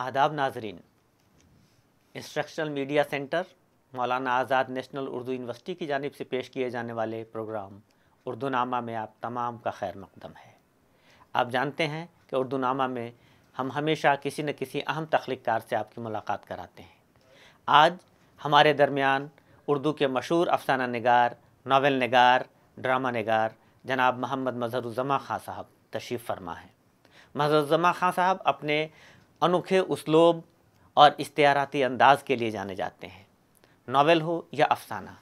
आदाब नाजरीन, instructional media centre मौलाना आज़ाद national Urdu university की जानिब से पेश किए जाने वाले प्रोग्राम उर्दूनामा में आप तमाम का खैर मकदम है। आप जानते हैं कि उर्दूनामा में हम हमेशा किसी न किसी अहम तख्लीक़कार से आपकी मुलाकात कराते हैं। आज हमारे दरमियान उर्दू के मशहूर अफसाना निगार, नावल निगार, ड्रामा निगार जनाब मोहम्मद मज़हर उज़ ज़मा ख़ान साहब तशरीफ़ फरमा हैं। मज़हर उज़ ज़मा ख़ान साहब अपने अनोखे उसलूब और इस्तियाराती अंदाज़ के लिए जाने जाते हैं। नावल हो या अफसाना,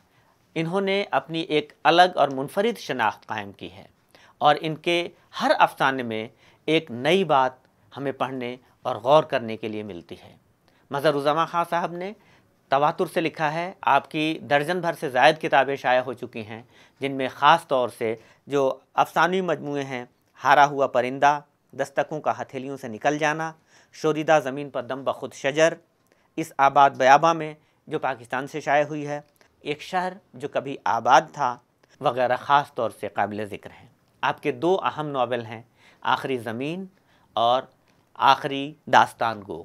इन्होंने अपनी एक अलग और मुनफरिद शनाख्त कायम की है और इनके हर अफसाने में एक नई बात हमें पढ़ने और गौर करने के लिए मिलती है। मज़हर उज़ ज़मा ख़ान साहब ने तवातुर से लिखा है। आपकी दर्जन भर से ज़ायद किताबें शाया हो चुकी हैं, जिनमें ख़ास तौर से जो अफसानवी मजमूए हैं, हारा हुआ परिंदा, दस्तकों का हथेलियों से निकल जाना, शोरीदा ज़मीन पर दम बखुद शजर, इस आबाद बयाबा में जो पाकिस्तान से शाया हुई है, एक शहर जो कभी आबाद था वगैरह ख़ास तौर से काबिल ज़िक्र हैं। आपके दो अहम नावल हैं, आखिरी ज़मीन और आखिरी दास्तान गो।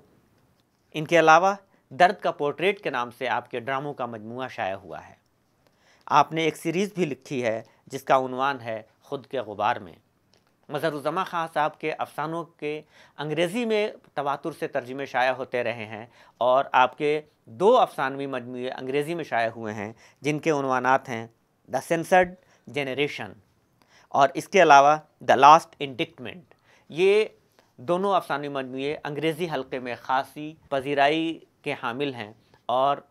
इनके अलावा दर्द का पोर्ट्रेट के नाम से आपके ड्रामों का मजमुआ शाया हुआ है। आपने एक सीरीज़ भी लिखी है जिसका उन्वान है ख़ुद के गुबार में। मज़हर उज़ ज़मा ख़ान साहब के अफसानों के अंग्रेज़ी में तवातुर से तर्जुमे शाया होते रहे हैं और आपके दो अफसानवी मजमुए अंग्रेज़ी में शाया हुए हैं, जिनके उन्वानात हैं द सेंसर्ड जेनरेशन और इसके अलावा द लास्ट इंडिक्टमेंट। ये दोनों अफसानवी मजमुए अंग्रेज़ी हलके में ख़ासी पजीराई के हामिल हैं और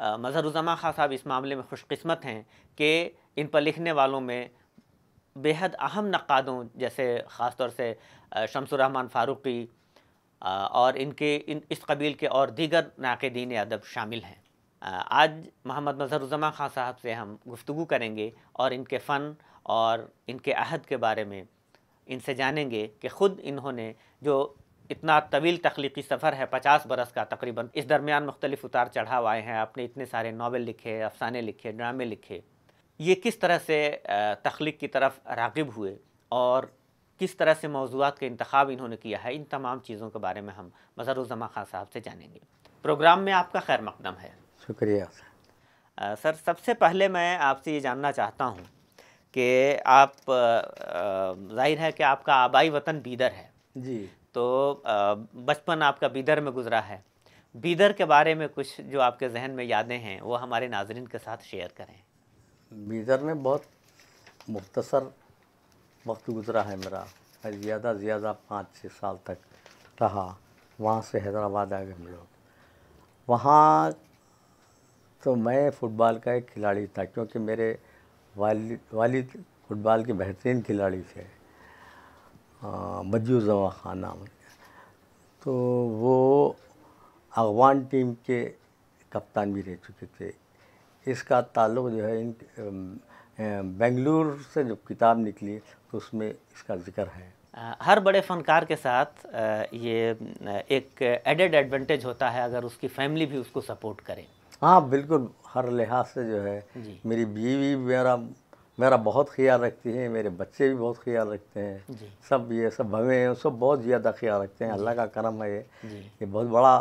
मज़हर उज़ ज़मा ख़ान साहब इस मामले में खुशकिस्मत हैं कि इन पर लिखने वालों में बेहद अहम नक़ादों जैसे ख़ास तौर से शम्सुर्रहमान फारूकी और इनके इस कबील के और दीगर नाक़दीन अदब शामिल हैं। आज मोहम्मद मज़हर उज़ ज़मा ख़ान साहब से हम गुफ्तगू करेंगे और इनके फ़न और इनके अहद के बारे में इनसे जानेंगे कि ख़ुद इन्होंने जो इतना तवील तख्लीकी सफ़र है 50 बरस का तकरीबन, इस दरमियान मुख्तलिफ उतार चढ़ाव आए हैं। आपने इतने सारे नावल लिखे, अफसाने लिखे, ड्रामे लिखे, ये किस तरह से तख्लीक की तरफ राग़िब हुए और किस तरह से मौज़ूआत का इंतख़ाब इन्होंने किया है, इन तमाम चीज़ों के बारे में हम मज़हर उज़ ज़मा ख़ान साहब से जानेंगे। प्रोग्राम में आपका खैर मकदम है। शुक्रिया सर। सबसे पहले मैं आपसे ये जानना चाहता हूँ कि आप, जाहिर है कि आपका आबाई वतन बीदर है जी, तो बचपन आपका बीदर में गुजरा है। बीदर के बारे में कुछ जो आपके जहन में यादें हैं वो हमारे नाजरीन के साथ शेयर करें। बीदर में बहुत मुख्तसर वक्त गुजरा है मेरा, ज़्यादा 5-6 साल तक रहा। वहाँ से हैदराबाद आ गए हम लोग। वहाँ तो मैं फ़ुटबॉल का एक खिलाड़ी था क्योंकि मेरे वालिद फ़ुटबॉल के बेहतरीन खिलाड़ी थे, मज़हर उज़ ज़मा ख़ान नाम। तो वो अफ़गान टीम के कप्तान भी रह चुके थे। इसका ताल्लुक़ जो है बेंगलुरु से जब किताब निकली तो उसमें इसका ज़िक्र है। हर बड़े फ़नकार के साथ ये एक एडेड एडवांटेज होता है अगर उसकी फैमिली भी उसको सपोर्ट करे। हाँ बिल्कुल, हर लिहाज से जो है मेरी बीवी मेरा बहुत ख्याल रखती है, मेरे बच्चे भी बहुत ख्याल रखते हैं, सब भवे हैं, सब बहुत ज़्यादा ख्याल रखते हैं। अल्लाह का करम है, ये बहुत बड़ा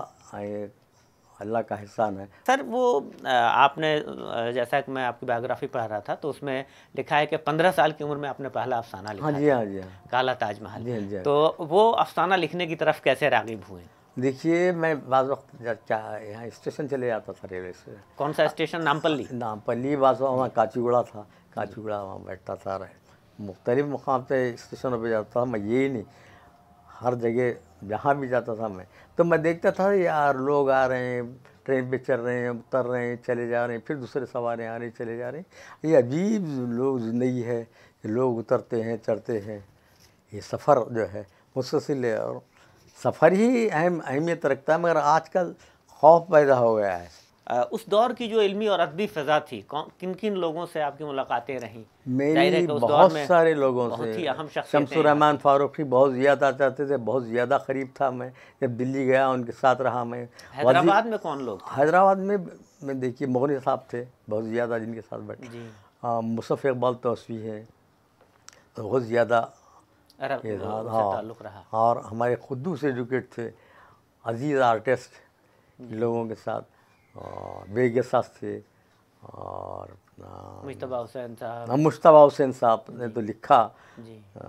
अल्लाह का एहसान है। सर वो आपने, जैसा कि मैं आपकी बायोग्राफी पढ़ रहा था तो उसमें लिखा है कि 15 साल की उम्र में आपने पहला अफसाना लिखा। हाँ जी हाँ जी, काला ताजमहल। तो वो अफसाना लिखने की तरफ कैसे राग़िब हुए? देखिए मैं बाज़ वक्त यहाँ स्टेशन चले जाता था, रेलवे से। कौन सा स्टेशन? नामपल्ली। नामपल्ली बाज़ वक्त वहाँ काचीगुड़ा था, काचीगुड़ा वहाँ बैठता था, मुख्तलिफ़ मुकाम पर स्टेशनों पर जाता था मैं। यही नहीं, हर जगह जहाँ भी जाता था मैं, तो मैं देखता था यार लोग आ रहे हैं, ट्रेन पे चल रहे हैं, उतर रहे हैं, चले जा रहे हैं, फिर दूसरे सवारें आ रही चले जा रहे हैं। ये अजीब लोग ज़िंदगी है, लोग उतरते हैं चढ़ते हैं। ये सफ़र जो है मुसलसिल है और सफ़र ही अहमियत रखता है, मगर आजकल खौफ पैदा हो गया है। उस दौर की जो इल्मी और अदबी फ़िज़ा थी, किन किन लोगों से आपकी मुलाकातें रहीं? मेरी बहुत सारे लोगों से। शम्सुर्रहमान फारूकी बहुत ज़्यादा चाहते थे, बहुत ज़्यादा क़रीब था मैं। जब दिल्ली गया उनके साथ रहा मैं। हैदराबाद में कौन लोग? हैदराबाद में देखिए मोगनी साहब थे बहुत ज़्यादा, जिनके साथ बैठे। मुसफ़ इकबाल तौसवी है, बहुत ज़्यादा। हाँ, और हमारे खुदूस एजुकेट थे अजीज़ आर्टिस्ट लोगों के साथ, बेग साथ थे, और मुश्तबा हुसैन साहब ने तो लिखा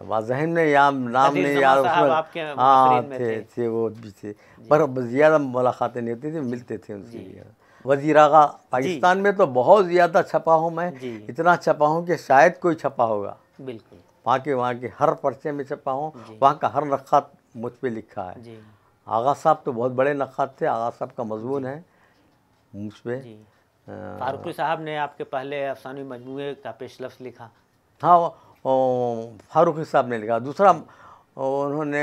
वाजहन ने या नाम ने यार उसमें हाँ थे वो भी थे, पर ज़्यादा मुलाकातें नहीं होती थी, मिलते थे उनसे लिए। वज़ीर आगा पाकिस्तान में तो बहुत ज़्यादा छपा हूँ मैं, इतना छपा हूँ कि शायद कोई छपा होगा, बिल्कुल वहाँ के हर पर्चे में छपा हूँ, वहाँ का हर नक्खात मुझ पर लिखा है। आगा साहब तो बहुत बड़े नक्खात थे, आगा साहब का मजमून है मुझ पर। फारूकी साहब ने आपके पहले अफसानी मजमूए का पेशलफ्स लिखा। हाँ, फारूकी साहब ने लिखा। दूसरा उन्होंने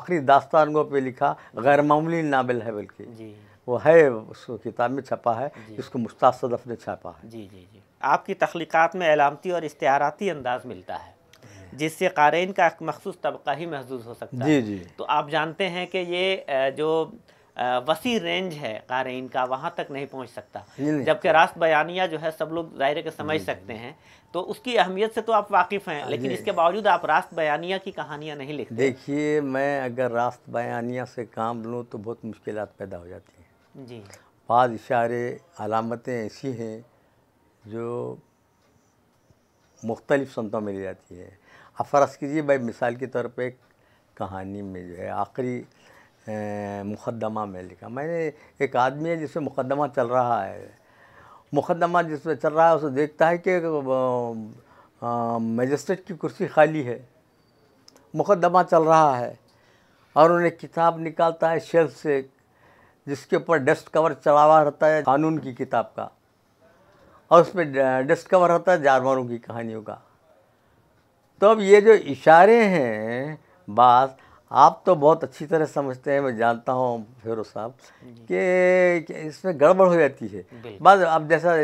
आखिरी दास्तान को पे लिखा, गैर मामूली नावल है, बल्कि जी वो है, उस किताब में छपा है, इसको मुश्ताक सदफ ने छापा है। जी जी जी। आपकी तख्लीक़ात में एलामती और इश्तिहाराती अंदाज़ मिलता है, जिससे क़ारीन का एक मखसूस तबका ही महसूस हो सकता है। जी जी। तो आप जानते हैं कि ये जो वसी रेंज है क़ारीन का, वहाँ तक नहीं पहुँच सकता, जबकि रास्त बयानिया जो है सब लोग दायरे के समझ सकते हैं, तो उसकी अहमियत से तो आप वाकिफ़ हैं, लेकिन इसके बावजूद आप रास्त बयानिया की कहानियाँ नहीं लिखते। देखिए, मैं अगर रास्त बयानिया से काम लूँ तो बहुत मुश्किल पैदा हो जाती हैं। जी। बाद इशारे अलामतें ऐसी हैं जो मुख्तलिफ़ सनतों में ले जाती है। आप फ़र्ज़ कीजिए भाई, मिसाल के तौर पर एक कहानी में जो है आखिरी मुक़दमा में लिखा मैंने, एक आदमी है जिसमें मुक़दमा चल रहा है, मुक़दमा जिसमें चल रहा है उसे देखता है कि मजिस्ट्रेट की कुर्सी खाली है, मुक़दमा चल रहा है, और उन्हें किताब निकालता है शेल्फ से जिसके ऊपर डस्ट कवर चढ़ा हुआ रहता है कानून की किताब का, और उस पर डस्ट कवर रहता है जानवरों की कहानियों का। तो अब ये जो इशारे हैं, बात आप तो बहुत अच्छी तरह समझते हैं, मैं जानता हूँ फिरोज साहब, कि इसमें गड़बड़ हो जाती है। बस अब जैसा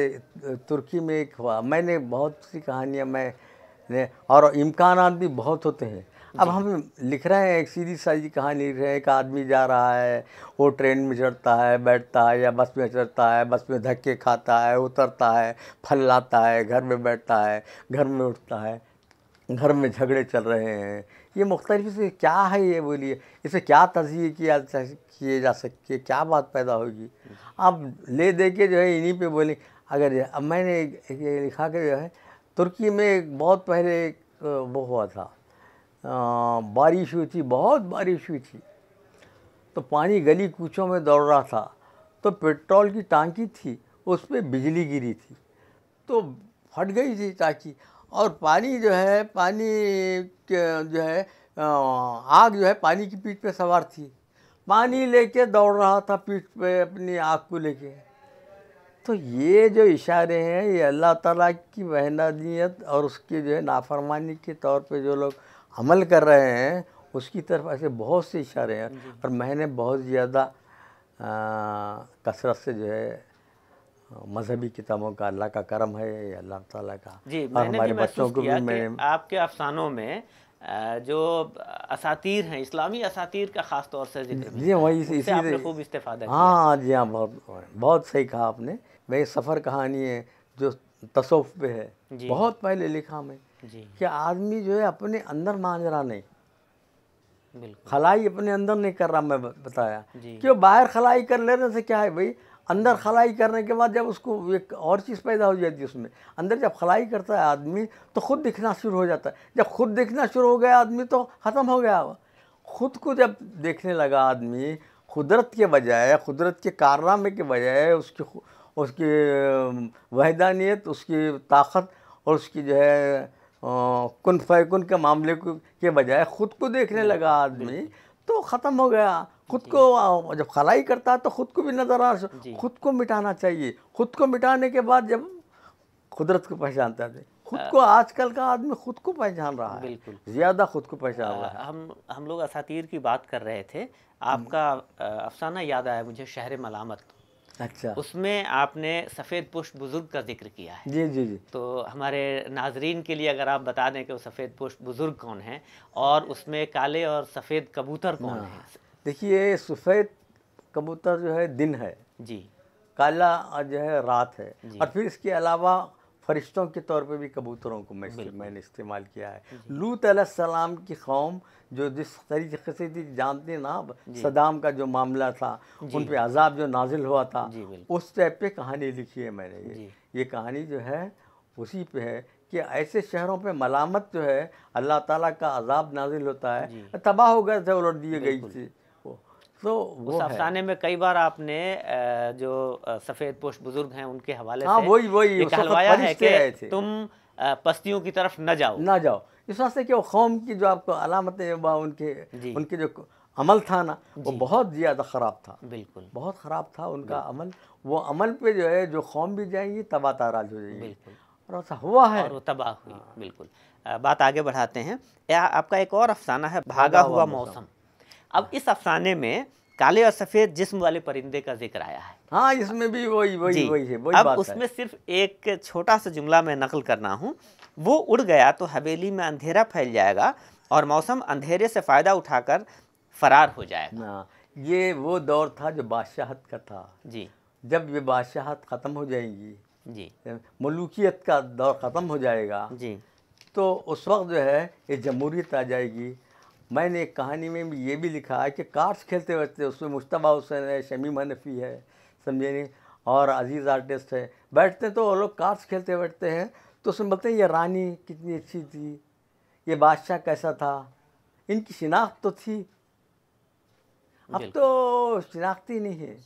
तुर्की में एक हुआ, मैंने बहुत सी कहानियाँ मैंने, और इम्कानात भी बहुत होते हैं। अब हम लिख रहे हैं एक सीधी साझी कहानी लिख रहे हैं, एक आदमी जा रहा है, वो ट्रेन में चढ़ता है, बैठता है, या बस में चढ़ता है, बस में धक्के खाता है, उतरता है, फल्लाता है, घर में बैठता है, घर में उठता है, घर में झगड़े चल रहे हैं, ये मुख्तलिफ से क्या है, ये बोलिए इसे क्या तज़िये किए जा सकती, क्या बात पैदा होगी। अब ले दे के जो है इन्हीं पे बोले। अगर अब मैंने ये लिखा कि जो है तुर्की में एक बहुत पहले एक वो हुआ था, बारिश हुई थी, बहुत बारिश हुई थी, तो पानी गली कूचों में दौड़ रहा था, तो पेट्रोल की टांकी थी उस पर बिजली गिरी थी, तो फट गई थी टांकी, और पानी जो है, पानी जो है आग जो है पानी की पीठ पे सवार थी, पानी लेके दौड़ रहा था पीठ पे अपनी आग को लेके। तो ये जो इशारे हैं, ये अल्लाह ताला की मेहरबानियत और उसके जो है नाफरमानी के तौर पे जो लोग अमल कर रहे हैं उसकी तरफ ऐसे बहुत से इशारे हैं, और मैंने बहुत ज़्यादा कसरत से जो है मजहबी किताबों का, अल्लाह का करम है, अल्लाह ताला का। जी, मैंने भी महसूस किया कि आपके अफसानों में जो असातीर हैं, इस्लामी असातीर का ख़ास तौर से जिक्र है। जी, वही इससे आपने खूब इस्तेफादा किया। हाँ जी हाँ, बहुत बहुत सही कहा आपने। मेरी सफ़र कहानी है जो तसव्वुफ पे है, बहुत पहले लिखा मैं कि आदमी जो है अपने अंदर मांजरा नहीं, खलाई अपने अंदर नहीं कर रहा, मैं बताया कि वो बाहर खलाई कर लेने से क्या है भाई, अंदर खलाई करने के बाद जब उसको एक और चीज़ पैदा हो जाती है उसमें, अंदर जब खलाई करता है आदमी तो खुद दिखना शुरू हो जाता है, जब खुद दिखना शुरू हो गया आदमी तो ख़त्म हो गया। खुद को जब देखने लगा आदमी, कुदरत के बजाय, कुदरत के कारनामे के बजाय, उसकी वहदानियत, उसकी ताकत और उसकी जो है कुन फ़ैकुन के मामले के बजाय खुद को देखने लगा आदमी तो ख़त्म हो गया। खुद को जब खलाई करता है तो खुद को भी नजर आ, खुद को मिटाना चाहिए, खुद को मिटाने के बाद जब कुदरत को पहचानता है, खुद को आजकल का आदमी खुद को पहचान रहा है, बिल्कुल ज़्यादा खुद को पहचान रहा है। हम लोग असातीर की बात कर रहे थे, आपका अफसाना याद आया मुझे, शहर मलामत। अच्छा, उसमें आपने सफ़ेद पुष्ट बुज़ुर्ग का जिक्र किया है। जी जी जी। तो हमारे नाजरीन के लिए अगर आप बता दें कि वो सफ़ेद पुष्ट बुज़ुर्ग कौन हैं, और उसमें काले और सफ़ेद कबूतर कौन हैं। देखिए, सफ़ेद कबूतर जो है दिन है जी, काला जो है रात है, और फिर इसके अलावा फरिश्तों के तौर पे भी कबूतरों को मैंने इस्तेमाल किया है। लूत अलैहिस्सलाम की कौम जो जिस तरीके से जानते ना सदाम का जो मामला था, उन पे अजाब जो नाजिल हुआ था, उस टाइप पे कहानी लिखी है मैंने। ये कहानी जो है उसी पे है कि ऐसे शहरों पे मलामत जो है अल्लाह ताला का अजाब नाजिल होता है, तबाह हो गए थे, उलट दिए गई थी। तो उस अफसाने में कई बार आपने जो सफ़ेद पोश बुजुर्ग हैं उनके हवाले से वही कहलवाया है कि तुम पस्तियों की तरफ न जाओ, इस वास्ते कि वो कौम की जो आपको अलामतें उनके जो अमल था ना वो बहुत ज़्यादा ख़राब था, बिल्कुल बहुत ख़राब था उनका अमल। वो अमल पे जो है जो कौम भी जाएंगी तबाह ताराज हो जाएगी, बिल्कुल, और ऐसा हुआ है, और तबाह हुई, बिल्कुल। बात आगे बढ़ाते हैं। आपका एक और अफसाना है भागा हुआ मौसम। अब इस अफसाने में काले और सफ़ेद जिस्म वाले परिंदे का जिक्र आया है। हाँ, इसमें भी वही है, वही अब बात उसमें है। सिर्फ एक छोटा सा जुमला मैं नकल करना हूँ। वो उड़ गया तो हवेली में अंधेरा फैल जाएगा और मौसम अंधेरे से फ़ायदा उठाकर फरार हो जाएगा। ये वो दौर था जो बादशाहत का था जी, जब ये बादशाहत ख़त्म हो जाएगी जी, मलूकियत का दौर ख़त्म हो जाएगा जी, तो उस वक्त जो है ये जमहूरियत आ जाएगी। मैंने एक कहानी में ये भी लिखा है कि कार्ड्स खेलते रहते, उसमें मुश्तबा हुसैन है, शमीम हनफी है, समझे, और अजीज़ आर्टिस्ट है, बैठते तो वो लोग कार्ड्स खेलते बैठते हैं, तो उसमें बोलते हैं ये रानी कितनी अच्छी थी, ये बादशाह कैसा था, इनकी शिनाख्त तो थी। अब तो शिनाख्त ही नहीं है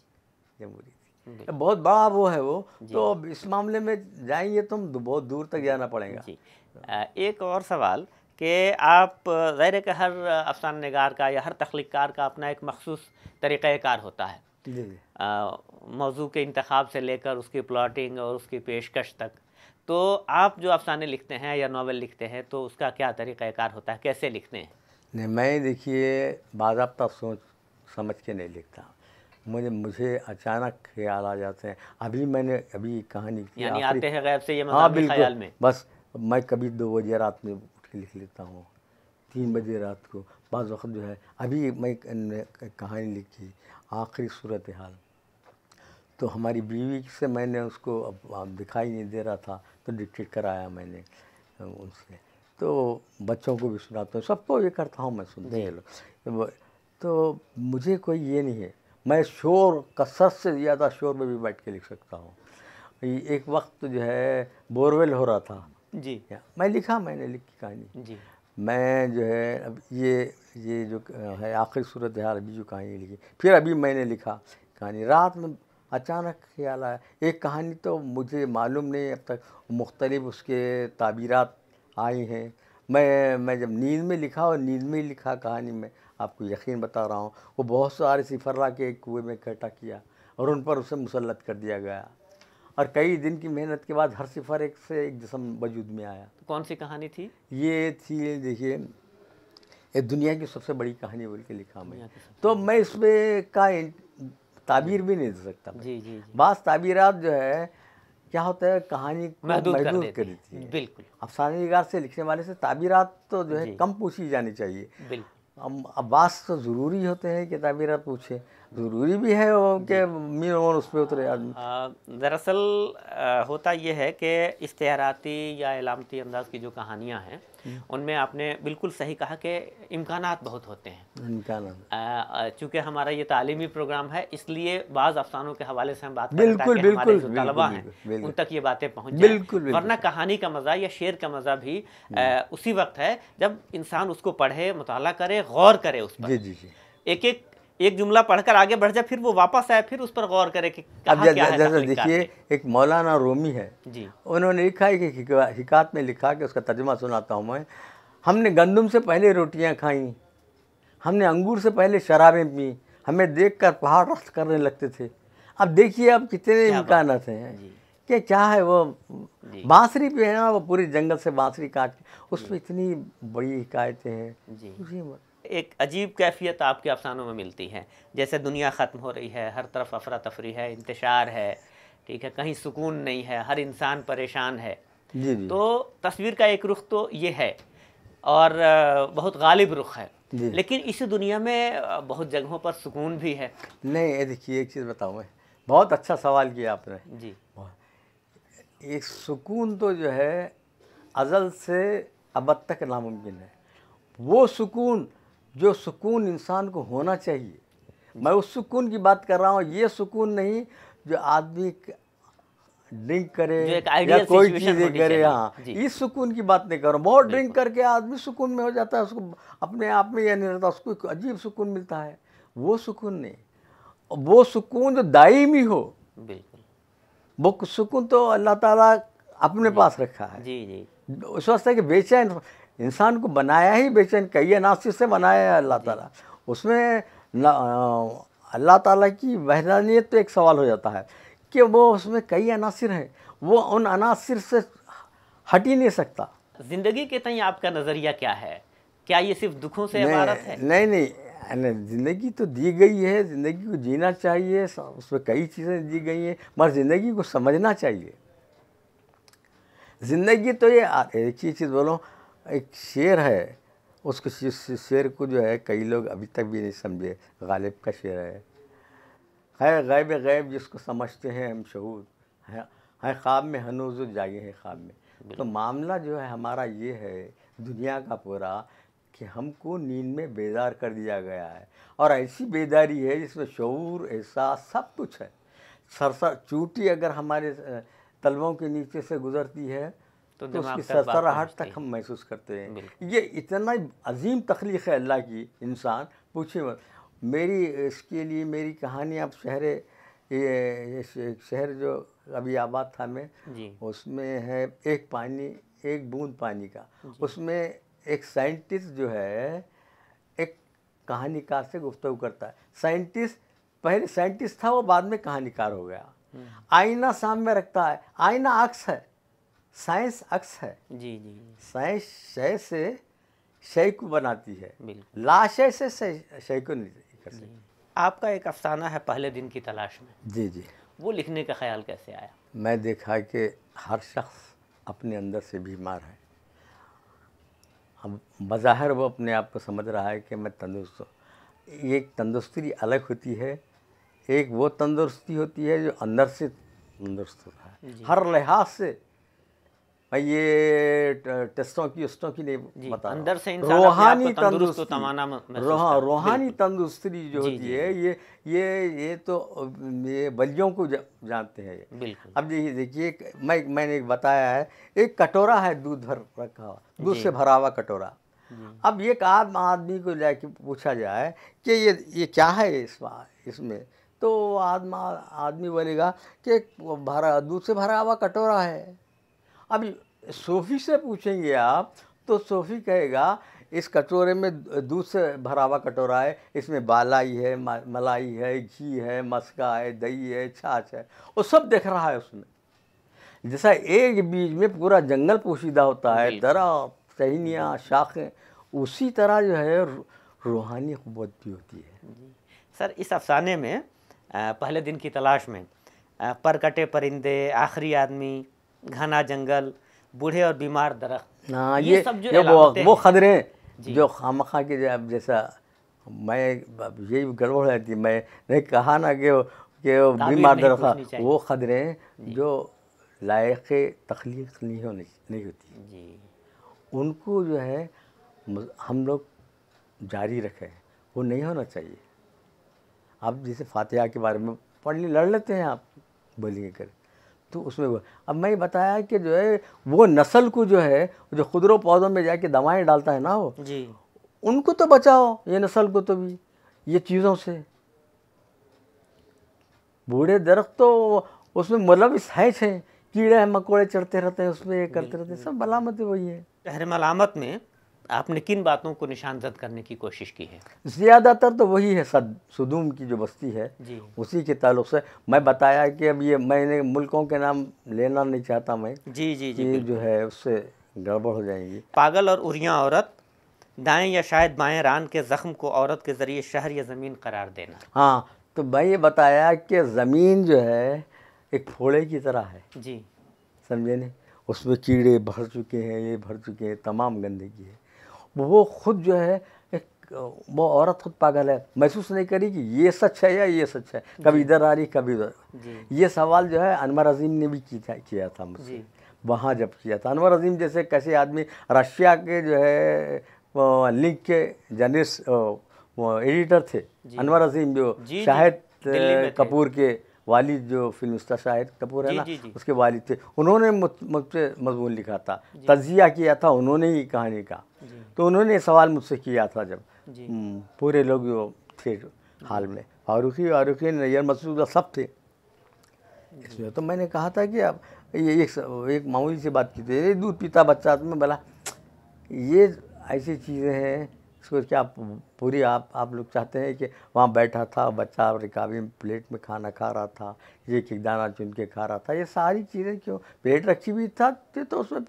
जमहूरियत, बहुत बड़ा वो है वो। तो अब इस मामले में जाएंगे तो बहुत दूर तक जाना पड़ेगा। एक और सवाल कि आप ज़ाहिर है कि हर अफसाना निगार का या हर तख्लीक़कार का अपना एक मखसूस तरीक़ाकार होता है, मौजू के इंतखाब से लेकर उसकी प्लॉटिंग और उसकी पेशकश तक। तो आप जो अफसाने लिखते हैं या नावल लिखते हैं तो उसका क्या तरीक़ाकार होता है, कैसे लिखते हैं? नहीं, मैं देखिए बाज़ाब्ता सोच समझ के नहीं लिखता, मुझे अचानक ख्याल आ जाते हैं। मैंने अभी कहानी यानी आते हैं गैब से, ये मतलब ख्याल में बस मैं कभी 2 बजे रात में लिख लेता हूँ, 3 बजे रात को, बाज़ वक़्त जो है। अभी मैं कहानी लिखी आखिरी सूरत हाल, तो हमारी बीवी से मैंने उसको अब दिखाई नहीं दे रहा था तो डिक्टेट कराया मैंने उनसे, तो बच्चों को भी सुनाता हूँ, सबको ये करता हूँ मैं, सुनते हैं लोग। तो मुझे कोई ये नहीं है, मैं शोर कसरत से ज़्यादा शोर में भी बैठ के लिख सकता हूँ। एक वक्त जो है बोरवेल हो रहा था जी, मैं लिखा, मैंने लिखी कहानी जी। मैं जो है अब ये जो है आखिरी सूरत हाल, अभी जो कहानी लिखी, फिर अभी मैंने लिखा कहानी, रात में अचानक ख्याल आया। एक कहानी तो मुझे मालूम नहीं अब तक, मुख्तलिफ उसके ताबीरात आई हैं। मैं जब नींद में लिखा, और नींद में ही लिखा कहानी में, आपको यकीन बता रहा हूँ। वो बहुत सारे सिफर ला के एक कुएँ में इकट्ठा किया और उन पर उसे मुसलत कर दिया गया, और कई दिन की मेहनत के बाद हर सिफर एक से एक जिस्म वजूद में आया। कौन सी कहानी थी? ये थी, देखिए, ये दुनिया की सबसे बड़ी कहानी बोल के लिखा मैं। तो मैं इसमें का ताबीर भी नहीं दे सकता जी। बास ताबीरात जो है क्या होता है, कहानी महदूद कर देती है, बिल्कुल। अफसाने निगार से लिखने वाले से ताबीरात तो जो है कम पूछी जानी चाहिए, बिल्कुल। अब बास तो ज़रूरी होते हैं कि ताबीरात पूछे, ज़रूरी भी है कि मीन और उस पर उतरे आदमी। दरअसल होता यह है कि इश्तिहाराती या इलामती अंदाज की जो कहानियां हैं उनमें आपने बिल्कुल सही कहा कि इम्कानात बहुत होते हैं। इम्कानात चूँकि हमारा ये तालीमी प्रोग्राम है, इसलिए बाज़ अफसानों के हवाले से हम बात बिल्कुल बिल्कुल तलबा हैं उन तक ये बातें पहुँच जाएं, बिल्कुल, वरना कहानी का मज़ा या शेर का मज़ा भी उसी वक्त है जब इंसान उसको पढ़े, मुताला करे, गौर करे उस पर। एक जुमला पढ़कर आगे बढ़ जाए, फिर वो वापस आए, फिर उस पर गौर करे कि कहा क्या है। देखिए, एक मौलाना रोमी है जी, उन्होंने लिखा है कि हिकायत में लिखा कि उसका तर्जुमा सुनाता हूँ मैं। हमने गंदम से पहले रोटियाँ खाईं, हमने अंगूर से पहले शराबें पीं, हमें देखकर पहाड़ रक्त करने लगते थे। अब देखिए अब कितने इम्कानात हैं कि क्या है। वो बाँसरी पे है ना, वो पूरे जंगल से बाँसरी काट के, उस पर इतनी बड़ी हिकायतें हैं जी। एक अजीब कैफियत आपके अफसानों में मिलती है, जैसे दुनिया ख़त्म हो रही है, हर तरफ अफरा तफरी है, इंतशार है, ठीक है, कहीं सुकून नहीं है, हर इंसान परेशान है जी। तो तस्वीर का एक रुख तो ये है और बहुत गालिब रुख है, लेकिन इस दुनिया में बहुत जगहों पर सुकून भी है। नहीं, देखिए एक चीज़ बताऊँ मैं, बहुत अच्छा सवाल किया आपने जी। एक सुकून तो जो है अज़ल से अब तक नामुमकिन है। वो सुकून जो सुकून इंसान को होना चाहिए, मैं उस सुकून की बात कर रहा हूँ। ये सुकून नहीं जो आदमी ड्रिंक करे या कोई चीज़ें करे, हाँ, इस सुकून की बात नहीं कर रहा हूँ। बहुत ड्रिंक करके आदमी सुकून में हो जाता है, उसको अपने आप में यह नहीं रहता, उसको एक अजीब सुकून मिलता है। वो सुकून नहीं, वो सुकून जो दायमी हो, वो सुकून तो अल्लाह ताला अपने पास रखा है। जी जी, उस वास्ते कि बेचैन इंसान को बनाया ही बेचैन, कई अनासिर से बनाया है अल्लाह ताला। उसमें अल्लाह ताला की वहदानियत तो एक सवाल हो जाता है कि वो उसमें कई अनासिर हैं, वो उन अनासिर से हट ही नहीं सकता। ज़िंदगी के तई आपका नज़रिया क्या है? क्या ये सिर्फ दुखों से इबारत है? नहीं नहीं, ज़िंदगी तो दी गई है, ज़िंदगी को जीना चाहिए, उसमें कई चीज़ें दी गई हैं, मगर ज़िंदगी को समझना चाहिए। ज़िंदगी तो ये एक ही चीज़ बोलो, एक शेर है, उसको शेर को जो है कई लोग अभी तक भी नहीं समझे। गालिब का शेर है, है गैब गैब जिसको समझते हैं हम शहूद, है ख़्वाब में हनूज़ जागे हैं ख़्वाब में। तो मामला जो है हमारा ये है दुनिया का पूरा कि हमको नींद में बेदार कर दिया गया है, और ऐसी बेदारी है जिसमें शऊर एहसास सब कुछ है। सरसर चूटी अगर हमारे तलवों के नीचे से गुजरती है तो उसकी सरसराहट तक हम महसूस करते हैं। ये इतना अजीम तख्लीक़ है अल्लाह की, इंसान पूछिए मत। मेरी इसके लिए मेरी कहानी आप शहर जो कभी आबाद था में, उसमें है एक पानी एक बूंद पानी का। उसमें एक साइंटिस्ट जो है एक कहानीकार से गुफ्तगू करता है। साइंटिस्ट पहले साइंटिस्ट था, वो बाद में कहानीकार हो गया। आईना सामने रखता है, आईना अक्स है, साइंस अक्स है। जी जी, साइंस शय से शय को बनाती है, लाशय से शय को नहीं करती। आपका एक अफसाना है पहले दिन की तलाश में। जी जी, वो लिखने का ख्याल कैसे आया? मैं देखा कि हर शख्स अपने अंदर से बीमार है। बज़ाहिर वो अपने आप को समझ रहा है कि मैं तंदुरुस्त हूँ। एक तंदुरुस्ती अलग होती है, एक वो तंदुरुस्ती होती है जो अंदर से तंदुरुस्त होता है हर लिहाज से। मैं ये टेस्टों की नहीं बता, अंदर से रूहानी तंदुरुस्ती, रूहानी तंदुरुस्ती जो होती है ये तो ये बलियों को जानते हैं। अब ये देखिए, मैंने एक बताया है, एक कटोरा है दूध भर रखा हुआ, दूध से भरा हुआ कटोरा। अब एक आम आदमी को जाके पूछा जाए कि ये क्या है इसमें, तो आदमी बोलेगा कि दूध से भरा हुआ कटोरा है। अब सोफ़ी से पूछेंगे आप तो सोफ़ी कहेगा इस कटोरे में दूध से भरा हुआ कटोरा है, इसमें बालाई है, मलाई है, घी है, मस्का है, दही है, छाछ है, वो सब देख रहा है उसमें। जैसा एक बीज में पूरा जंगल पोशीदा होता है, दरा टहनियाँ शाखें, उसी तरह जो है रूहानी क़ुव्वत भी होती है। सर, इस अफसाने में पहले दिन की तलाश में परकटे परिंदे, आखिरी आदमी, घना जंगल, बूढ़े और बीमार दरख्त, ये सब जो वो खदरें जो खामखा के, अब जैसा मैं यही गड़बड़ रहती, मैंने कहा ना कि बीमार दरख्त, वो खदरें जो लायक तख्लीक नहीं होती जी, उनको जो है हम लोग जारी रखें, वो नहीं होना चाहिए। आप जैसे फातिहा के बारे में पढ़ने लड़ लेते हैं आप बोलिए कर, तो उसमें अब मैं बताया कि जो है वो नस्ल को जो है जो खुदरों पौधों में जाके दवाएं डालता है ना वो जी, उनको तो बचाओ, ये नस्ल को तो भी ये चीज़ों से। बूढ़े दरख्त तो उसमें मुलविस है, कीड़े मकोड़े चढ़ते रहते हैं उसमें, ये करते रहते हैं, सब मलामत वही है। शहर मलामत में आपने किन बातों को निशानजद करने की कोशिश की है? ज़्यादातर तो वही है, सदूम की जो बस्ती है उसी के ताल्लुक़ से मैं बताया कि अब ये मैंने मुल्कों के नाम लेना नहीं चाहता मैं, जी जी जी, जो है उससे गड़बड़ हो जाएगी। पागल और उरिया औरत, दाएँ या शायद बाएँ रान के ज़ख्म को औरत के ज़रिए शहर या ज़मीन करार देना। हाँ, तो मैं ये बताया कि ज़मीन जो है एक फोड़े की तरह है जी, समझे नहीं, उसमें कीड़े भर चुके हैं, ये भर चुके हैं, तमाम गंदगी है। वो खुद जो है एक वो औरत खुद पागल है, महसूस नहीं करी कि ये सच है या ये सच है, कभी इधर आ रही कभी उधर। ये सवाल जो है अनवर अजीम ने भी किया था मुझसे, वहाँ जब किया था। अनवर अजीम जैसे कैसे आदमी रशिया के जो है लीग के जर्नलिस्ट एडिटर थे, अनवर अजीम जो शाहिद कपूर के वालिद, जो फिल्म स्टार शाहिद कपूर है ना, उसके वालिद थे, उन्होंने मुझसे मजमून लिखा था, तजिया किया था उन्होंने ही कहानी का। तो उन्होंने सवाल मुझसे किया था जब पूरे लोग जो थे हाल में, फारूकी नैयर मसूद सब थे इसमें। तो मैंने कहा था कि अब ये एक मामूली से बात की थी, दूध पीता बच्चा में भला ये ऐसी चीज़ें हैं, इसको क्या पूरी आप लोग चाहते हैं कि वहाँ बैठा था बच्चा रिकाबी प्लेट में खाना खा रहा था, ये दाना चुन के खा रहा था, ये सारी चीज़ें क्यों? प्लेट रखी हुई था तो उसमें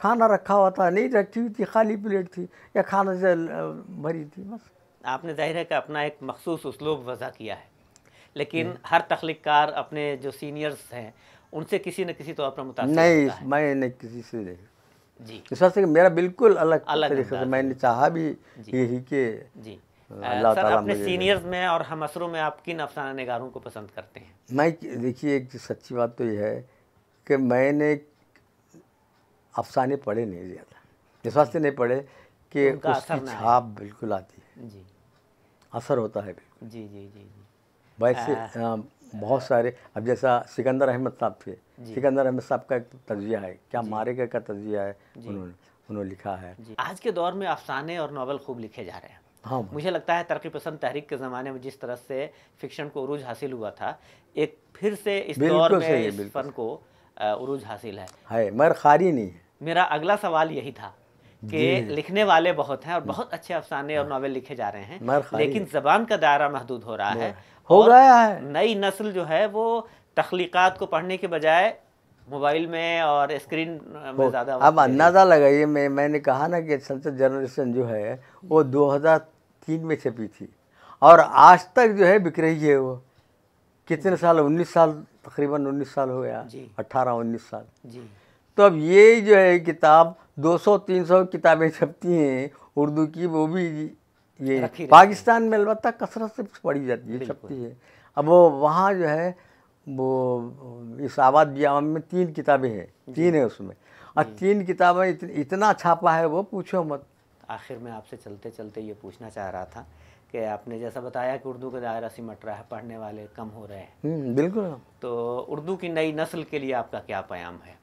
खाना रखा हुआ था, नहीं रखी हुई थी खाली प्लेट थी या खाना से भरी थी। बस आपने ज़ाहिर है कि अपना एक मखसूस उसलूब वज़ा किया है, लेकिन हर तख्लीकार अपने जो सीनियर्स हैं उनसे किसी न किसी तौर पर मुतासिर नहीं है। मैंने किसी से नहीं जी, इस वजह से मेरा बिल्कुल अलग तरीके से मैंने चाहा भी यही कि जी अल्लाह ताला अपने सीनियर्स में और हम असरों में आप किन अफसाना निगारों को पसंद करते हैं? मैं देखिए एक सच्ची बात तो यह है कि मैंने अफसाने पढ़े नहीं ज़्यादा, इस वजह से नहीं पढ़े कि उसकी छाप बिल्कुल आती है जी, असर होता है बिल्कुल जी जी जी। वैसे बहुत सारे अब जैसा सिकंदर अहमद साहब थे, सिकंदर अहमद साहब का एक तजिया है, क्या मारेगा का तजिया है, उन्होंने लिखा है। आज के दौर में अफसाने और नावल खूब लिखे जा रहे हैं। हाँ, मुझे लगता है तरक्की पसंद तहरीक के ज़माने में जिस तरह से फिक्शन को उरूज हासिल हुआ था, एक फिर से इस दौर में इस फन को उरूज हासिल है, मगर खारी नहीं है। मेरा अगला सवाल यही था कि लिखने वाले बहुत हैं और बहुत अच्छे अफसाने और नावल लिखे जा रहे हैं, लेकिन ज़बान का दायरा महदूद हो रहा है, हो गया है। नई नस्ल जो है वो तख्लीकात को पढ़ने के बजाय मोबाइल में और स्क्रीन में ज़्यादा। अब अंदाज़ा लगाइए, मैंने कहा ना कि सेंसर्ड जेनरेशन जो है वो 2003 में छपी थी और आज तक जो है बिक रही है। वो कितने साल, 19 साल तकरीबन 19 साल हो गया, 18-19 साल जी। तो अब ये जो है किताब 200-300 किताबें छपती हैं उर्दू की, वो भी ये पाकिस्तान में अलबत्ता कसरत से पढ़ी जाती है, छपती है। अब वो वहाँ जो है वो इस आबाद बियाम में 3 किताबें हैं, 3 है उसमें, और 3 किताबें इतना छापा है वो पूछो मत। आखिर में आपसे चलते चलते ये पूछना चाह रहा था कि आपने जैसा बताया कि उर्दू का दायरा सिमट रहा है, पढ़ने वाले कम हो रहे हैं, बिल्कुल, तो उर्दू की नई नस्ल के लिए आपका क्या पैगाम है?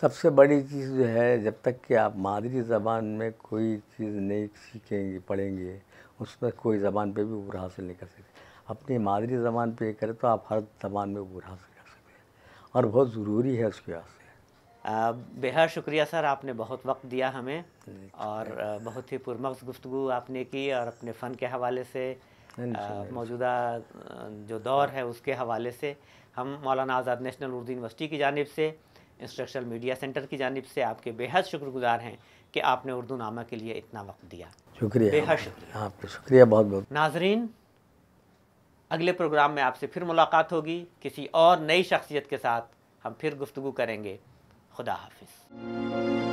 सबसे बड़ी चीज़ जो है, जब तक कि आप मादरी ज़बान में कोई चीज़ नहीं सीखेंगे पढ़ेंगे, उसमें कोई ज़बान पे भी उबूर हासिल नहीं कर सकते। अपनी मादरी ज़बान पे करें तो आप हर ज़बान में उबूर हासिल कर सकते हैं और बहुत ज़रूरी है उसके वास्ते। बेहद शुक्रिया सर, आपने बहुत वक्त दिया हमें और बहुत ही पुरमग़्ज़ गुफ्तगू आपने की और अपने फ़न के हवाले से, मौजूदा जो दौर है उसके हवाले से। हम मौलाना आज़ाद नेशनल उर्दू यूनिवर्सिटी की जानिब से, इंस्ट्रक्शनल मीडिया सेंटर की जानिब से आपके बेहद शुक्रगुजार हैं कि आपने उर्दूनामा के लिए इतना वक्त दिया। शुक्रिया, बेहद शुक्रिया आपका, शुक्रिया बहुत बहुत। नाजरीन, अगले प्रोग्राम में आपसे फिर मुलाकात होगी, किसी और नई शख्सियत के साथ हम फिर गुफ्तगू करेंगे। खुदा हाफिज़।